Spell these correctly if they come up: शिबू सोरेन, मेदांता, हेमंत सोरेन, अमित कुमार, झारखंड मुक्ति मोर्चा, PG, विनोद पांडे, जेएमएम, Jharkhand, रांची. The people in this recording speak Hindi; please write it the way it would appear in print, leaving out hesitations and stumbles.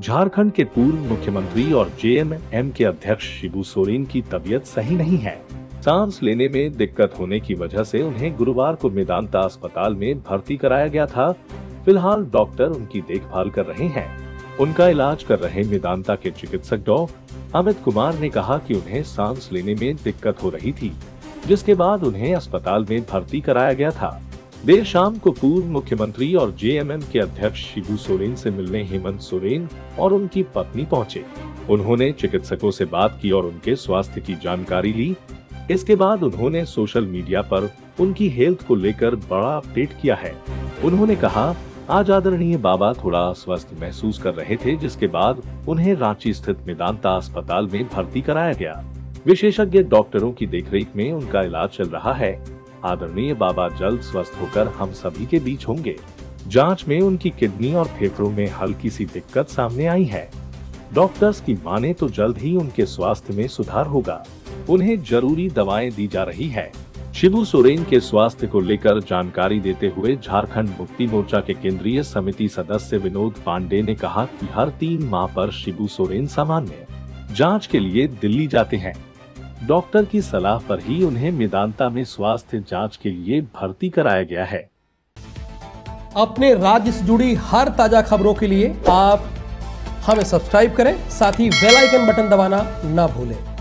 झारखंड के पूर्व मुख्यमंत्री और जेएमएम के अध्यक्ष शिबू सोरेन की तबीयत सही नहीं है। सांस लेने में दिक्कत होने की वजह से उन्हें गुरुवार को मेदांता अस्पताल में भर्ती कराया गया था। फिलहाल डॉक्टर उनकी देखभाल कर रहे हैं। उनका इलाज कर रहे मेदांता के चिकित्सक डॉ. अमित कुमार ने कहा कि उन्हें सांस लेने में दिक्कत हो रही थी, जिसके बाद उन्हें अस्पताल में भर्ती कराया गया था। देर शाम को पूर्व मुख्यमंत्री और जेएमएम के अध्यक्ष शिबू सोरेन से मिलने हेमंत सोरेन और उनकी पत्नी पहुंचे। उन्होंने चिकित्सकों से बात की और उनके स्वास्थ्य की जानकारी ली। इसके बाद उन्होंने सोशल मीडिया पर उनकी हेल्थ को लेकर बड़ा अपडेट किया है। उन्होंने कहा, आज आदरणीय बाबा थोड़ा अस्वस्थ महसूस कर रहे थे, जिसके बाद उन्हें रांची स्थित मेदांता अस्पताल में भर्ती कराया गया। विशेषज्ञ डॉक्टरों की देखरेख में उनका इलाज चल रहा है। आदरणीय बाबा जल्द स्वस्थ होकर हम सभी के बीच होंगे। जांच में उनकी किडनी और फेफड़ों में हल्की सी दिक्कत सामने आई है। डॉक्टर्स की माने तो जल्द ही उनके स्वास्थ्य में सुधार होगा। उन्हें जरूरी दवाएं दी जा रही है। शिबू सोरेन के स्वास्थ्य को लेकर जानकारी देते हुए झारखंड मुक्ति मोर्चा के केंद्रीय समिति सदस्य विनोद पांडे ने कहा कि हर 3 माह पर शिबू सोरेन सामान्य जाँच के लिए दिल्ली जाते हैं। डॉक्टर की सलाह पर ही उन्हें मेदांता में स्वास्थ्य जांच के लिए भर्ती कराया गया है। अपने राज्य से जुड़ी हर ताजा खबरों के लिए आप हमें सब्सक्राइब करें, साथ ही बेल आइकन बटन दबाना ना भूलें।